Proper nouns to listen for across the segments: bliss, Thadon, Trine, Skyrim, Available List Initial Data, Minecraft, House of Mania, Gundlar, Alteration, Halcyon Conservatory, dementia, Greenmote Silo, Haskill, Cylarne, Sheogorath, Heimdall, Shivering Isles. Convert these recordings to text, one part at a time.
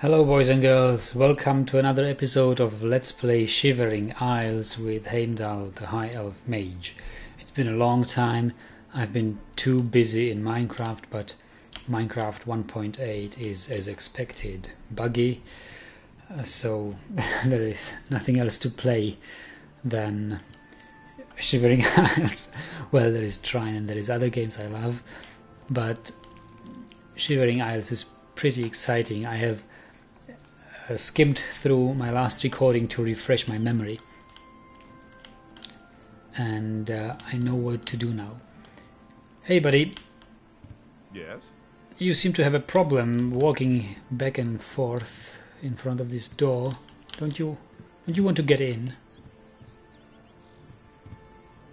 Hello boys and girls, welcome to another episode of Let's Play Shivering Isles with Heimdall, the High Elf Mage. It's been a long time, I've been too busy in Minecraft, but Minecraft 1.8 is, as expected, buggy, so there is nothing else to play than Shivering Isles. Well, there is Trine and there is other games I love, but Shivering Isles is pretty exciting. I have skimmed through my last recording to refresh my memory, and I know what to do now. Hey buddy. Yes? You seem to have a problem walking back and forth in front of this door. Don't you want to get in?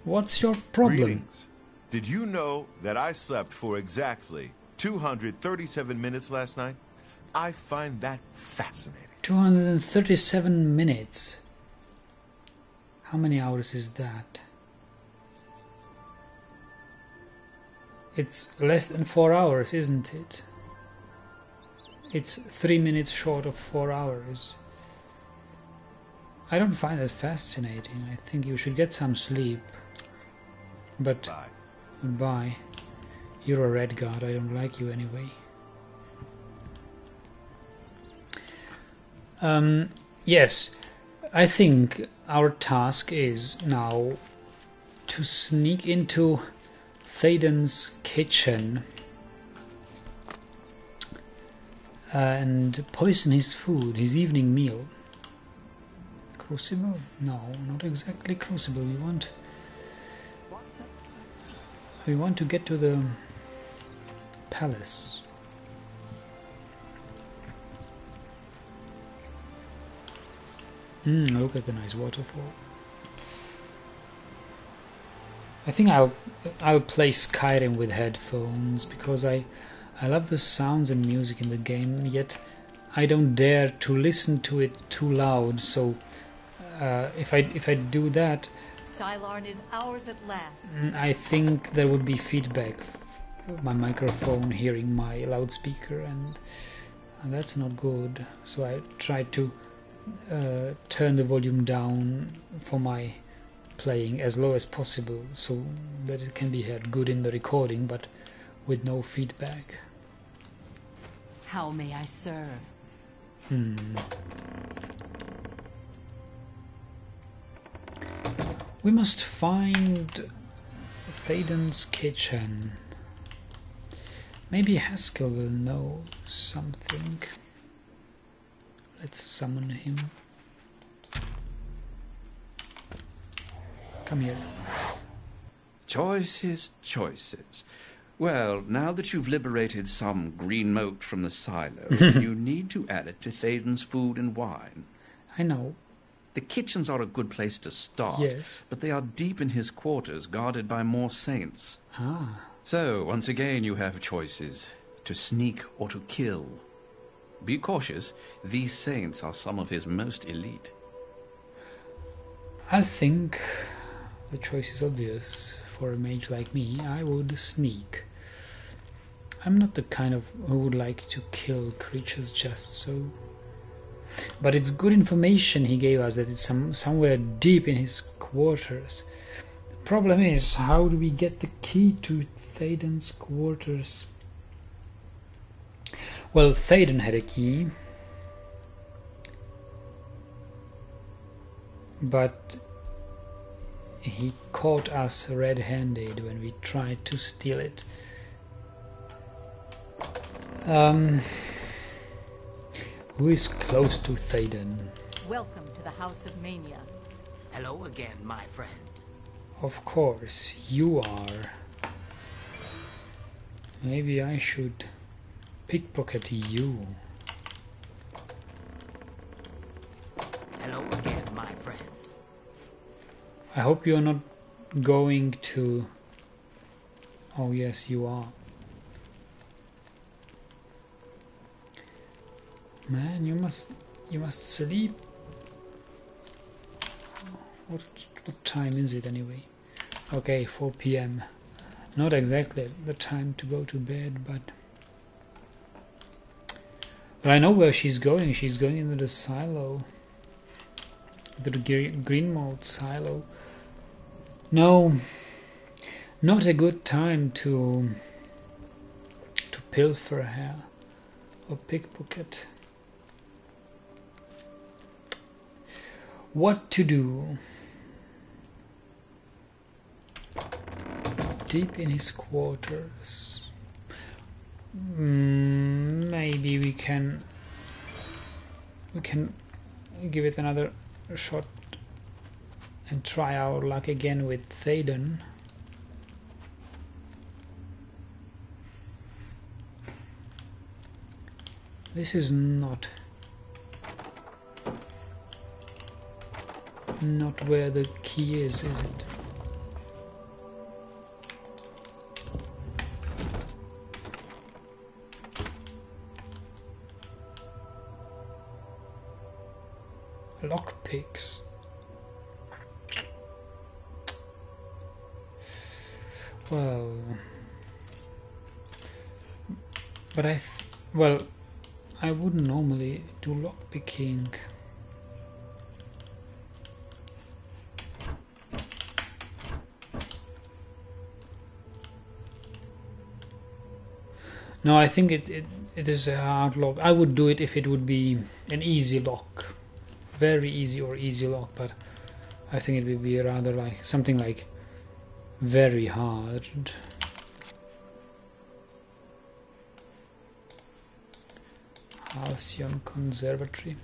What's your problem? Greetings. Did you know that I slept for exactly 237 minutes last night? I find that fascinating. 237 minutes? How many hours is that? It's less than 4 hours, isn't it? It's 3 minutes short of 4 hours. I don't find that fascinating. I think you should get some sleep. But bye. Goodbye. You're a red guard. I don't like you anyway. Yes, I think our task is now to sneak into Thadon's kitchen and poison his food, his evening meal. Crucible? No, not exactly crucible. We want to get to the palace. Look at the nice waterfall. I think I'll play Skyrim with headphones because I love the sounds and music in the game, yet I don't dare to listen to it too loud. So if I do that, Cylarne is ours at last. I think there would be feedback. My microphone hearing my loudspeaker, and that's not good. So I try to turn the volume down for my playing as low as possible so that it can be heard good in the recording but with no feedback. How may I serve? We must find Thadon's kitchen. Maybe Haskill will know something. Let's summon him. Come here. Choices, choices. Well, now that you've liberated some greenmote from the silo, you need to add it to Thadon's food and wine. I know. The kitchens are a good place to start, yes, but they are deep in his quarters, guarded by more saints. Ah. So, once again, you have choices. To sneak or to kill. Be cautious, these saints are some of his most elite. I think the choice is obvious for a mage like me. I would sneak. I'm not the kind of who would like to kill creatures just so. But it's good information he gave us that it's somewhere deep in his quarters. The problem is, how do we get the key to Thadon's quarters? Well, Thadon had a key, but he caught us red-handed when we tried to steal it. Who is close to Thadon? Welcome to the House of Mania. Hello again, my friend. Of course, you are. Maybe I should pickpocket you. Hello again, my friend. I hope you're not going to... Oh yes, you are. Man, you must sleep. What time is it anyway? Okay, 4 PM. Not exactly the time to go to bed, but But I know where she's going. She's going into the silo. The Greenmote Silo. No, not a good time to pilfer her or pickpocket. What to do? Deep in his quarters. Maybe we can give it another shot and try our luck again with Thadon. This is not where the key is it? Lockpicks. Well, but I wouldn't normally do lockpicking. No, I think it is a hard lock. I would do it if it would be an easy lock. Very easy or easy lock, but I think it would be rather like something like very hard. Halcyon Conservatory.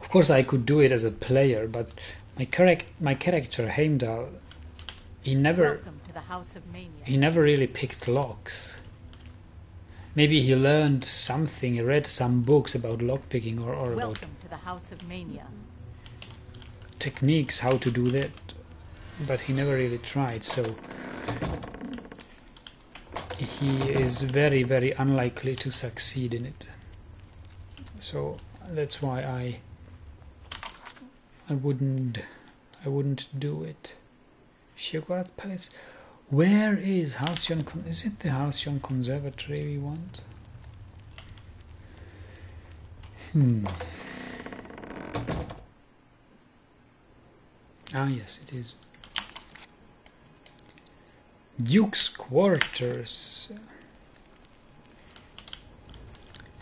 Of course I could do it as a player, but my character Heimdall, welcome to the House of Mania. He never really picked locks. Maybe he learned something, he read some books about lockpicking or about to the House of Mania. Techniques, how to do that, but he never really tried, so he is very, very unlikely to succeed in it. So that's why I wouldn't do it. Sheogorath Palace. Where is Halcyon? Is it the Halcyon Conservatory we want? Ah, yes, it is. Duke's quarters.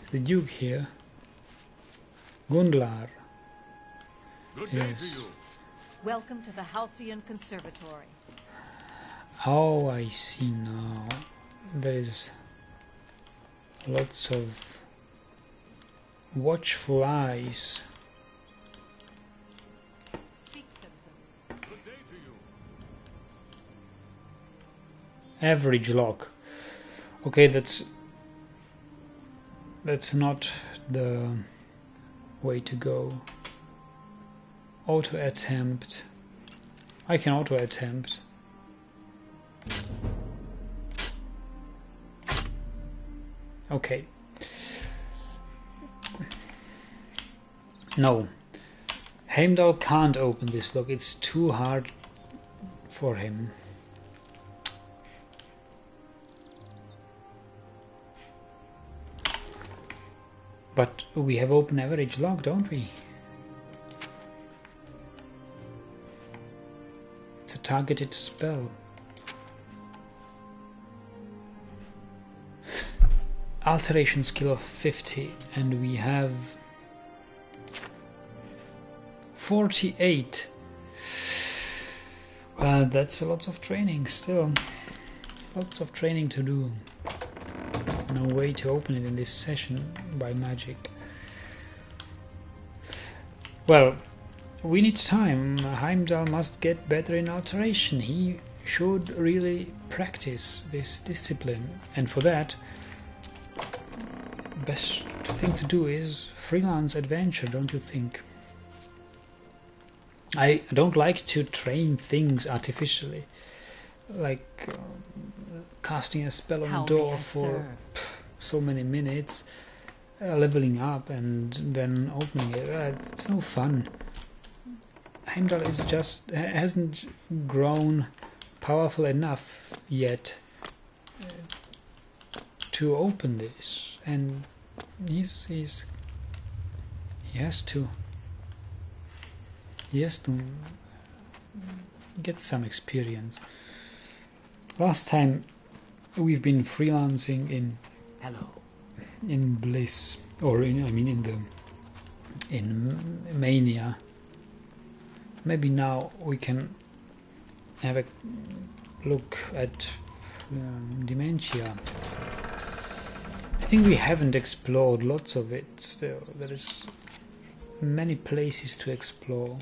Is the Duke here? Gundlar. Good day to you. Welcome to the Halcyon Conservatory. Oh, I see now. There's lots of watchful eyes. Speak, citizen. Good day to you. Average lock. Okay, that's not the way to go. Auto attempt. I can auto attempt. Okay. No. Heimdall can't open this lock. It's too hard for him. But we have open average lock, don't we? It's a targeted spell. Alteration skill of 50, and we have 48. That's lots of training still. Lots of training to do. No way to open it in this session by magic. Well, we need time. Heimdall must get better in alteration. He should really practice this discipline, and for that, best thing to do is freelance adventure, don't you think? I don't like to train things artificially, like casting a spell on a door for so many minutes, leveling up and then opening it. It's no fun. Heimdall is just hasn't grown powerful enough yet to open this, and He has to get some experience. Last time we've been freelancing in Bliss, or in Mania. Maybe now we can have a look at dementia. I think we haven't explored lots of it still. There is many places to explore.